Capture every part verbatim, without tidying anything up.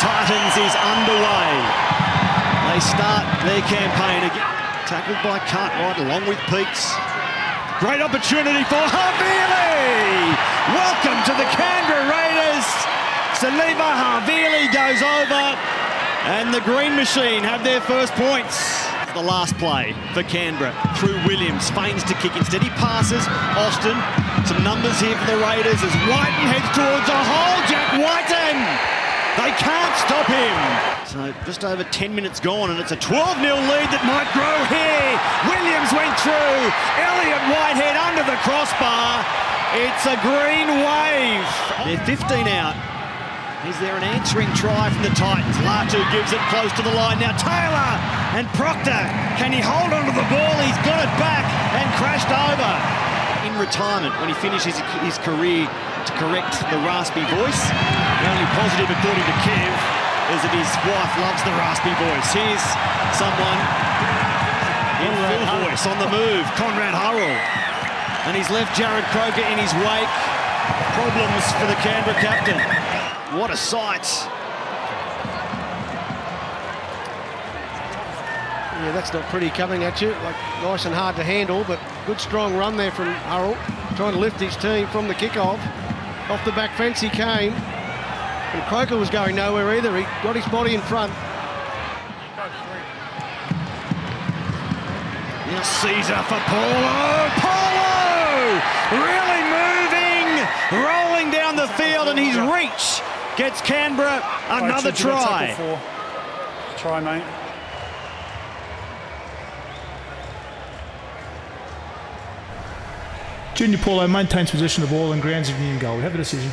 Titans is underway. They start their campaign again. Tackled by Cartwright along with Peaks. Great opportunity for Havili! Welcome to the Canberra Raiders. Saliba Havili goes over and the Green Machine have their first points. The last play for Canberra through Williams, feigns to kick, instead he passes Austin. Some numbers here for the Raiders as Wighton heads towards a hole. Jack Wighton, they can't stop him. So just over ten minutes gone and it's a twelve nil lead that might grow here. Williams went through, Elliott Whitehead under the crossbar. It's a green wave. They're fifteen out. Is there an answering try from the Titans? Latu gives it close to the line. Now Taylor and Proctor, can he hold on to the ball? He's got it back and crashed over. In retirement, when he finishes his career, to correct the raspy voice. The only positive, according to Kev, is that his wife loves the raspy voice. Here's someone in full voice on the move. Konrad Hurrell. And he's left Jarrod Croker in his wake. Problems for the Canberra captain. What a sight. Yeah, that's not pretty coming at you. Like, nice and hard to handle, but good strong run there from Hurrell. Trying to lift his team from the kickoff. Off the back fence he came. And Croker was going nowhere either. He got his body in front. Now Caesar for Paulo. Paulo! Really moving! Rolling down the field, and his reach gets Canberra another try. Try, mate. Junior Paulo maintains possession of the ball and grounds it in goal. We have a decision.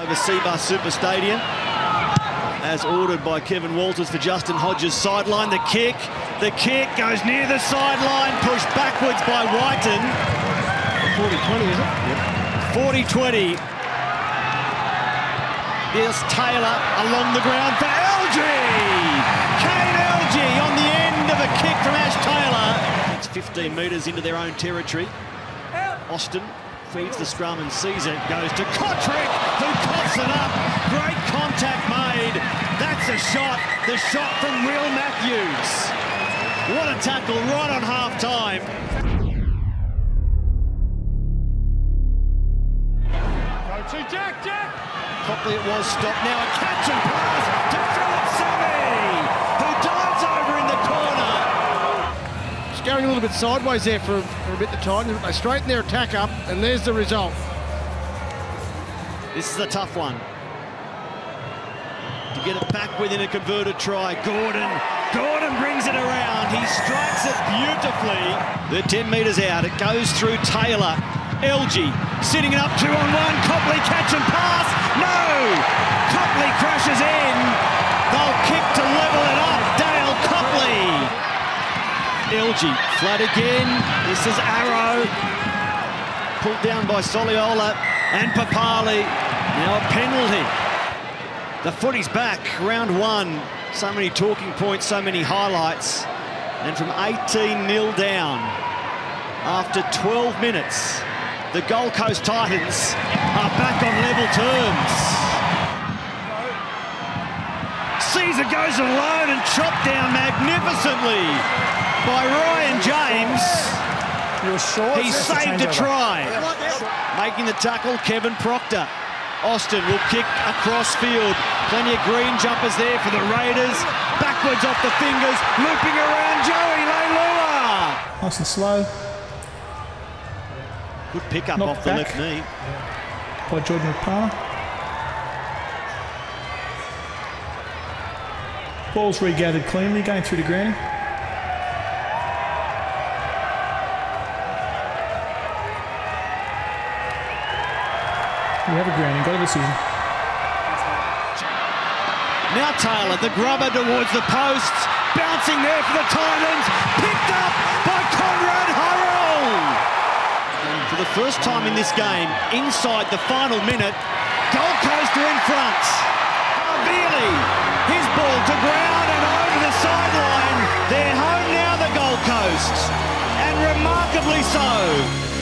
Over Cbus Super Stadium, as ordered by Kevin Walters for Justin Hodges. Sideline, the kick. The kick goes near the sideline, pushed backwards by Wighton. forty twenty, is it? Yep. forty twenty. Here's Taylor along the ground for Elgey! Kane Elgey on the end of a kick from Ash Taylor. It's fifteen metres into their own territory. Austin feeds the scrum and sees it. Goes to Kotrick, who coughs it up. Great contact made. That's a shot. The shot from Will Matthews. What a tackle right on half-time. To Jack, Jack! Copley, it was stopped. Now a catch and pass to Philip Sammy, who dives over in the corner. Just going a little bit sideways there for, for a bit the Titans. They straighten their attack up, and there's the result. This is a tough one. To get it back within a converted try. Gordon, Gordon brings it around. He strikes it beautifully. They're ten metres out. It goes through Taylor. Elgey sitting it up, two on one. Copley catch and pass. No! Copley crashes in. They'll kick to level it up. Dale Copley. Elgey flat again. This is Arrow. Pulled down by Soliola and Papali. Now a penalty. The footy's back. Round one. So many talking points, so many highlights. And from eighteen nil down after twelve minutes. The Gold Coast Titans are back on level terms. Caesar goes alone and chopped down magnificently by Ryan James. You're sure he saved a, a try. Making the tackle, Kevin Proctor. Austin will kick across field. Plenty of green jumpers there for the Raiders. Backwards off the fingers, looping around Joey Leilola. Nice and slow. Good pick up off the left knee. By Jordan McParr. Ball's regathered cleanly, going through the ground. We have a grounding, got a decision. Now Taylor, the grubber towards the post. Bouncing there for the Titans. Picked up by Konrad Hurrell. For the first time in this game, inside the final minute, Gold Coast are in front. Havili, his ball to ground and over the sideline. They're home now, the Gold Coast, and remarkably so.